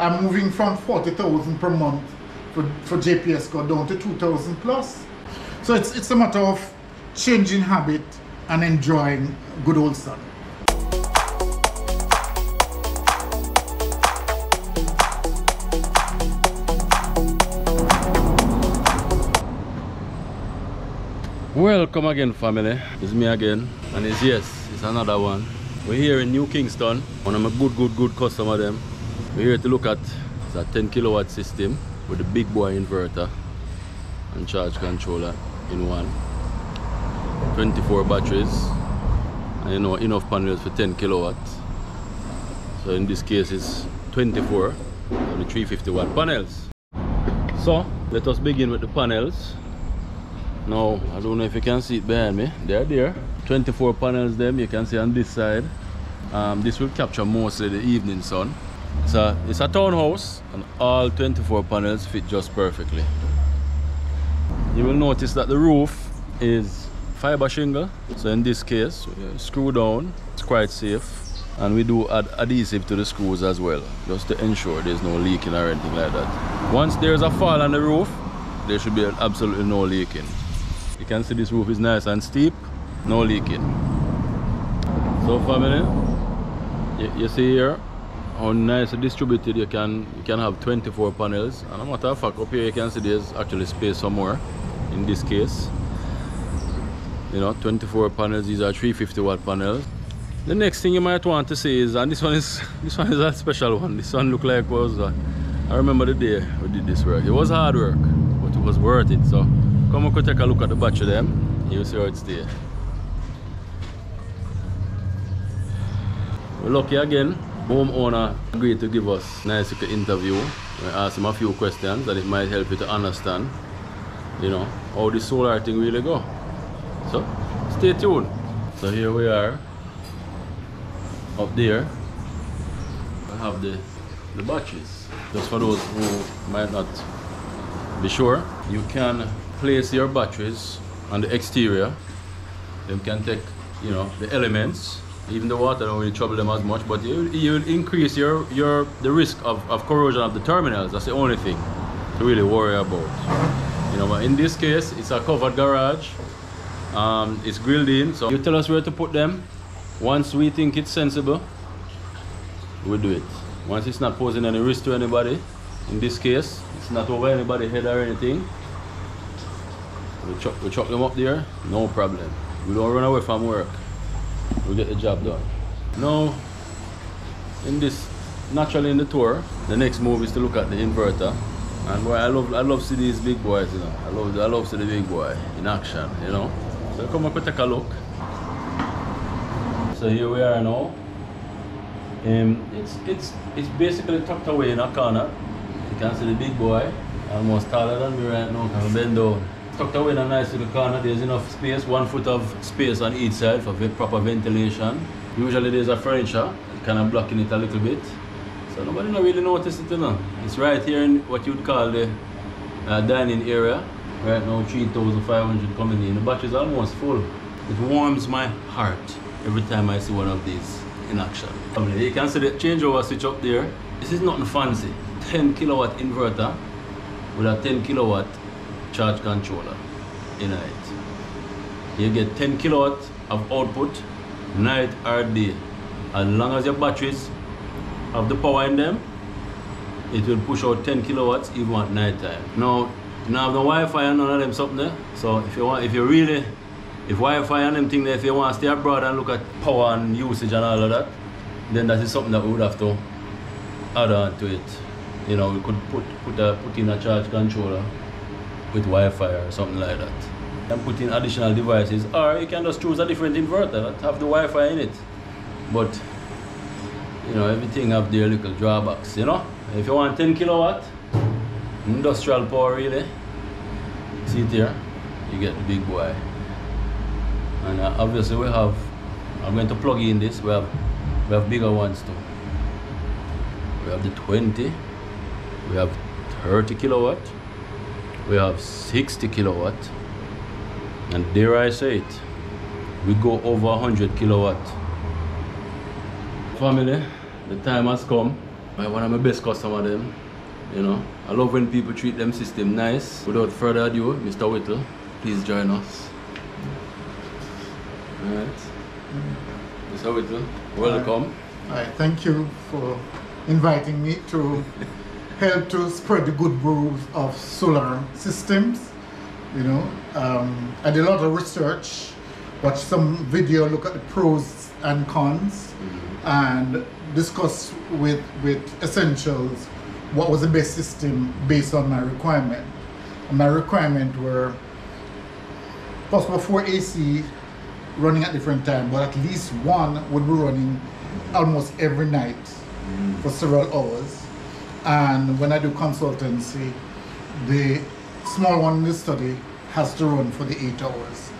I'm moving from 40,000 per month for JPS got down to 2,000 plus. So it's a matter of changing habit and enjoying good old sun. Welcome again, family. It's me again, and it's yes, it's another one. We're here in New Kingston, one of my good customer them. We're here to look at a 10 kilowatt system with a big boy inverter and charge controller in one. 24 batteries and you know enough panels for 10 kilowatts. So in this case it's 24 and the 350 watt panels. So let us begin with the panels. Now I don't know if you can see it behind me. They are there. 24 panels them you can see on this side. This will capture mostly the evening sun. It's a townhouse and all 24 panels fit just perfectly. You will notice that the roof is fiber shingle, so in this case screw down, it's quite safe, and we do add adhesive to the screws as well, just to ensure there's no leaking or anything like that. Once there's a fall on the roof, there should be absolutely no leaking. You can see this roof is nice and steep, no leaking. So family, you see here how nicely distributed. You can have 24 panels, and a matter of fact up here you can see there's actually space somewhere. In this case, you know, 24 panels. These are 350 watt panels. The next thing you might want to see is, and this one is a special one. This one looked like I remember the day we did this work. It was hard work, but it was worth it. So come and take a look at the batch of them. You'll see how it's there. We're lucky again. Homeowner agreed to give us a nice little interview. We asked him a few questions, and it might help you to understand, you know, how the solar thing really go. So stay tuned. So here we are up there. I have the batches. Just for those who might not be sure, you can place your batteries on the exterior. They can take, you know, the elements, even the water don't really trouble them as much, but you'll increase the risk of corrosion of the terminals. That's the only thing to really worry about, you know. But in this case it's a covered garage. It's grilled in, so you tell us where to put them. Once we think it's sensible, we do it. Once it's not posing any risk to anybody, in this case it's not over anybody's head or anything, we chuck them up there, no problem. We don't run away from work, we get the job done. Now in this, naturally in the tour, the next move is to look at the inverter. And boy, I love see these big boys, you know. I love see the big boy in action, you know. So come up and take a look. So here we are now. It's basically tucked away in a corner. You can see the big boy, almost taller than me right now, because bend down. Tucked away in a nice little corner. There's enough space, 1 foot of space on each side for proper ventilation. Usually there's a furniture kind of blocking it a little bit, so nobody really noticed it, you know. It's right here in what you'd call the dining area. Right now 3,500 coming in. The batch is almost full. It warms my heart every time I see one of these in action. You can see the changeover switch up there. This is nothing fancy. 10 kilowatt inverter with a 10 kilowatt charge controller in it. You get 10 kilowatt of output night or day. As long as your batteries have the power in them, it will push out 10 kilowatts even at night time. Now you don't have the Wi-Fi and none of them something there. So if Wi-Fi and them thing there, if you want to stay abroad and look at power and usage and all of that, then that is something that we would have to add on to it. You know, we could put in a charge controller with Wi-Fi or something like that. You can put in additional devices, or you can just choose a different inverter that have the Wi-Fi in it. But you know, everything have their little drawbacks, you know. If you want 10 kilowatt industrial power, really, see it here, you get the big boy. And obviously we have, I'm going to plug in this, we have bigger ones too. We have the 20, we have 30 kilowatt, we have 60 kilowatt, and dare I say it, we go over 100 kilowatt. Family, the time has come I want to be my best customer them, you know. I love when people treat them system nice. Without further ado, Mr. Whittle, please join us. Alright. Mr. Whittle, welcome. Alright, thank you for inviting me to help to spread the good word of solar systems. You know, I did a lot of research, watch some video, look at the pros and cons, and discuss with Essentials what was the best system based on my requirement. And my requirement were possible 4 AC running at different times, but at least one would be running almost every night for several hours. And when I do consultancy, the small one in the study has to run for the 8 hours.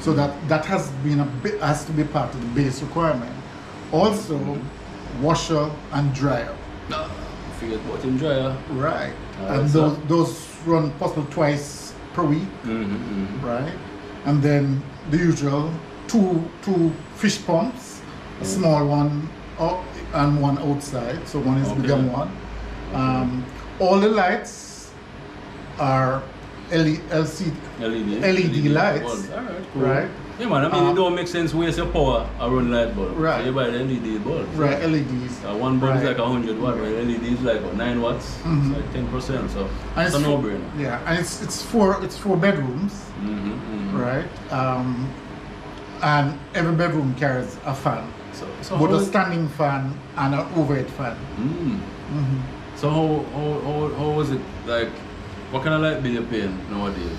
So that has been has to be part of the base requirement. Also, washer and dryer. No, forget about in dryer. Right. And those run possible twice per week. Right. And then the usual two fish pumps, a small one up and one outside. So one is bigger than one. All the lights are LED lights, right? Yeah, man, I mean, it don't make sense waste your power around light bulb. Right. So you buy the LED bulb. Right, LEDs. One bulb is like 100 watts, but LED is like 9 watts, it's like 10%, so and it's a no-brainer. Yeah, and it's four bedrooms, right? And every bedroom carries a fan, both a standing fan and an overhead fan. So how was it like? What kind of light bill you're paying nowadays?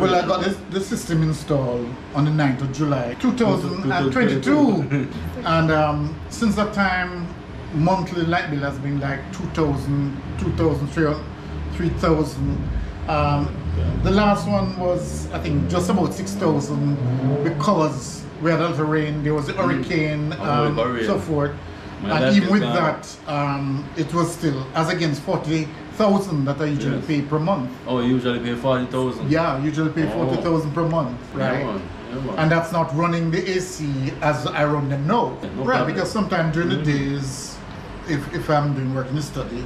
Well, I got this system installed on the 9th of July 2022. And since that time, monthly light bill has been like 2,000, 2,000, 3,000. The last one was, I think, just about 6,000 because we had a lot of rain, there was the hurricane, so forth. And even with that, it was still, as against 40,000 that I usually pay per month. Oh, you usually pay 40,000? Yeah, usually pay 40,000 per month, right? And that's not running the AC as I run them now. Right, because sometimes during the days, if I'm doing work in the study,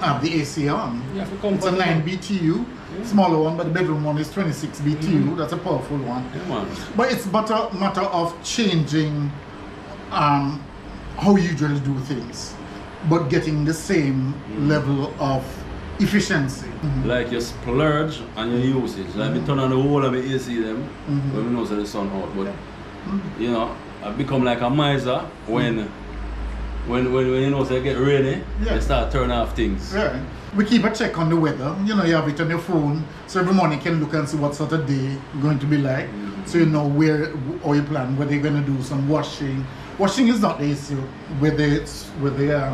I have the AC on. It's a 9 BTU, smaller one, but the bedroom one is 26 BTU, that's a powerful one. But it's but a matter of changing how you usually do things, but getting the same level of efficiency. Like your splurge and your usage. Like me turn on the whole of the AC them when we know the sun out. But you know, I become like a miser when you know they get rainy, they start turning off things. Yeah. We keep a check on the weather. You know, you have it on your phone, so every morning you can look and see what sort of day going to be like. So you know how you plan, whether you're going to do some washing. Washing is not the issue with the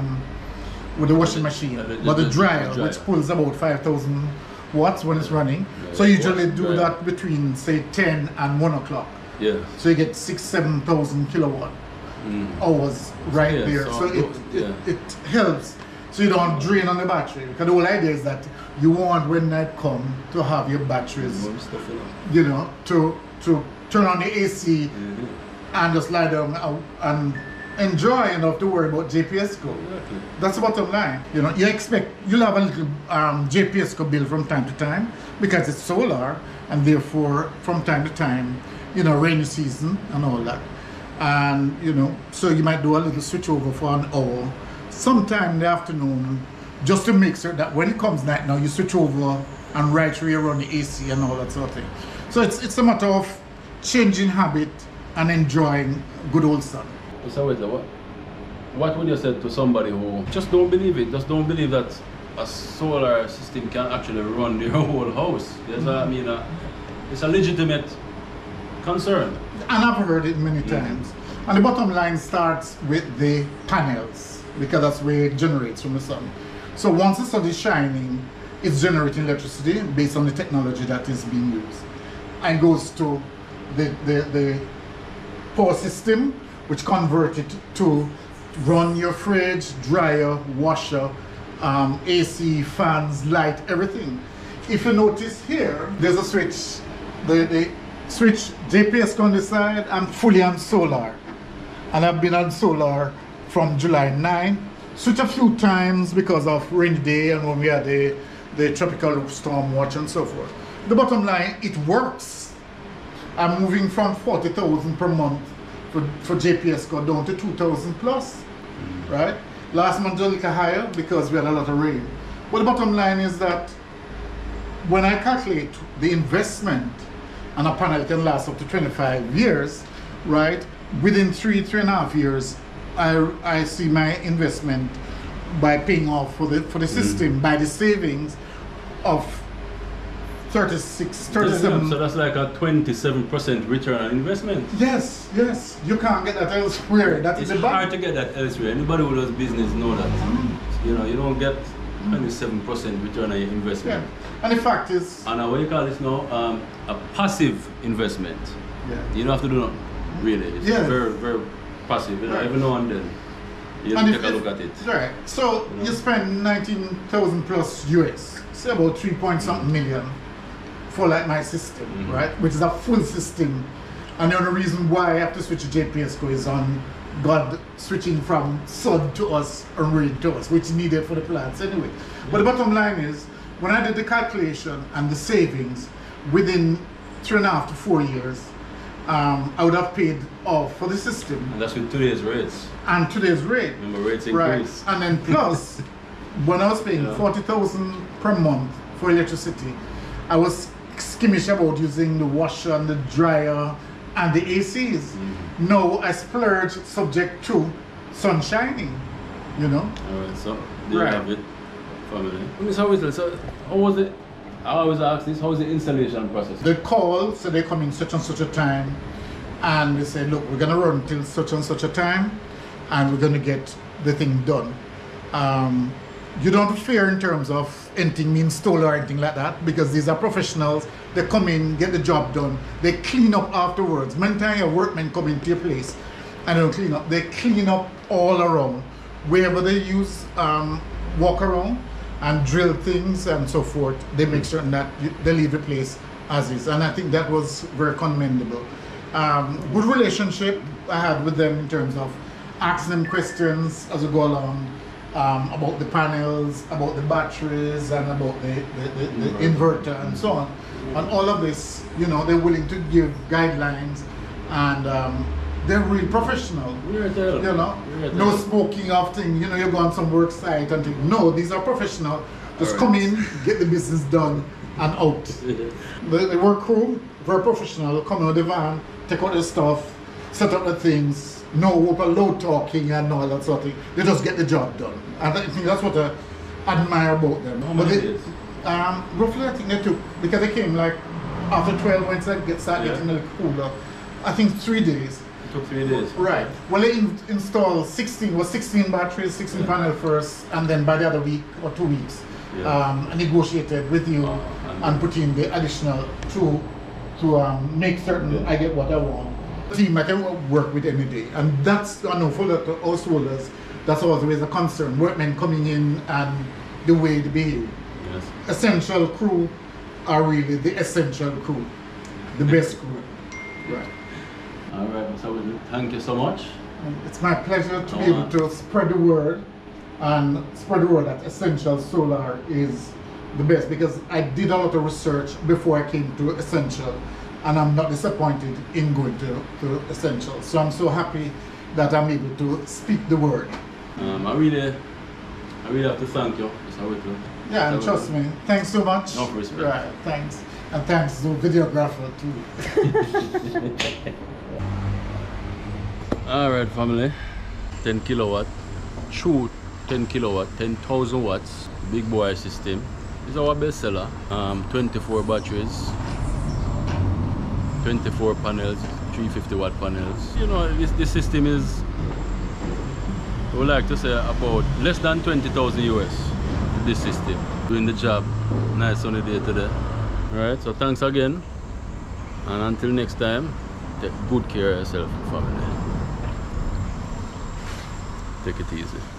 washing machine, but the dryer, which pulls about 5,000 watts when it's running. So you usually do that between, say, 10 and 1 o'clock. Yeah. So you get 6,000-7,000 kilowatt hours right there. So it helps. So you don't drain on the battery, because the whole idea is that you want, when night comes, to have your batteries, you know, to turn on the AC and just lie down and enjoy and not have to worry about JPS code. That's the bottom line. You know, you expect you'll have a little JPS code bill from time to time because it's solar, and therefore from time to time, you know, rainy season and all that. And you know, so you might do a little switch over for an hour sometime in the afternoon, just to make sure that when it comes night now, you switch over and right around the AC and all that sort of thing. So it's a matter of changing habit and enjoying good old sun. So what would you say to somebody who just don't believe it, just don't believe that a solar system can actually run their whole house? There's it's a legitimate concern. And I've heard it many times. And the bottom line starts with the panels, because that's where it generates from the sun. So once the sun is shining, it's generating electricity based on the technology that is being used. And goes to the power system, which converts it to run your fridge, dryer, washer, AC, fans, light, everything. If you notice here, there's a switch. The switch JPS on the side. I'm fully on solar, and I've been on solar from July 9 switch a few times because of rainy day and when we had the tropical storm watch and so forth. The bottom line, it works. I'm moving from 40,000 per month for JPS go down to 2,000 plus, right? Last month a little higher because we had a lot of rain. But the bottom line is that when I calculate the investment, and a panel can last up to 25 years, right? Within three and a half years, I see my investment by paying off for the system by the savings of 37. So that's like a 27% return on investment. Yes, yes. You can't get that elsewhere. That is hard to get that elsewhere. Anybody who does business knows that. You know, you don't get 27% return on your investment. Yeah. And the fact is, and what you call this now, a passive investment. Yeah. You don't have to do nothing. Really, it's very, very passive. You know, every now and then, you have to take a look at it. Right. So you know, you spend 19,000 plus US, say about 3 point something million, for like my system, right? Which is a full system. And the only reason why I have to switch to JPSCo is on God switching from sun to us and rain to us, which is needed for the plants anyway. But the bottom line is, when I did the calculation and the savings within 3.5 to 4 years, I would have paid off for the system. And that's with today's rates. And today's rate. Remember, rates increase. Right. And then plus, when I was paying 40,000 per month for electricity, I was skimmish about using the washer and the dryer and the ACs. No, I splurge subject to sun shining, you know. Alright, so do you have it for me? Mr. Whittle, so how was it? I always ask this, how is the installation process? They call, so they come in such and such a time, and they say, look, we're gonna run till such and such a time, and we're gonna get the thing done. You don't fear in terms of anything being stolen or anything like that, because these are professionals. They come in, get the job done, they clean up afterwards. Many times your workmen come into your place and they don't clean up. They clean up all around, wherever they use, walk around and drill things and so forth. They make sure that they leave the place as is. And I think that was very commendable. Good relationship I had with them in terms of asking them questions as we go along. About the panels, about the batteries, and about the inverter and so on. And all of this, you know, they're willing to give guidelines, and they're really professional. You know, no smoking of thing. You know, you go on some work site and think, no, these are professional. Just come in, get the business done, and out. The work crew, very professional, come out of the van, take out their stuff, set up the things. No low talking and all that sort of thing. They just get the job done. And I think that's what I admire about them. But they, roughly, I think they took, because they came like after 12, when it started getting a little cooler, I think 3 days. It took 3 days. Right. Well, they installed 16 batteries, 16 panels first, and then by the other week or 2 weeks, I negotiated with you and put in the additional to make certain I get what I want. Team I can work with any day, and that's, I know, for the householders, that's always a concern. Workmen coming in and the way they behave. Yes. Essential crew are really the essential crew, the best crew. Right. All right, so thank you so much. It's my pleasure to be able to spread the word and spread the word that Essential Solar is the best, because I did a lot of research before I came to Essential. And I'm not disappointed in going to Essential. So I'm so happy that I'm able to speak the word. I really have to thank you, Mr. Whittle. Yeah, and trust me, thanks so much. No respect. Right, thanks. And thanks to the videographer too. Alright family, 10 kilowatt, true 10 kilowatt, 10,000 watts, big boy system. It's our best seller, 24 batteries. 24 panels, 350 watt panels. You know, this system is, I would like to say, about less than 20,000 US. This system doing the job. Nice sunny day today. Alright, so thanks again. And until next time, take good care of yourself and family. Take it easy.